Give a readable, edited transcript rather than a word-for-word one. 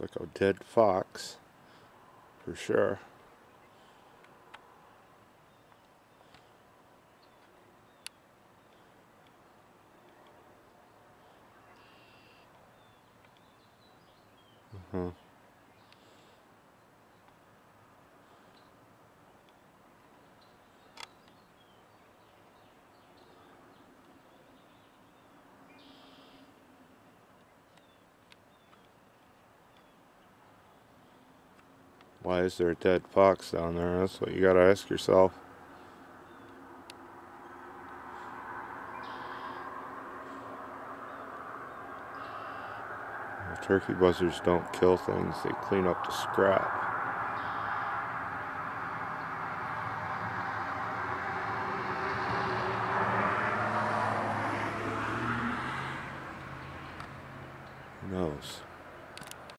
Looks like a dead fox for sure. Mm-hmm. Why is there a dead fox down there? That's what you gotta ask yourself. The turkey buzzards don't kill things, they clean up the scrap. Who knows?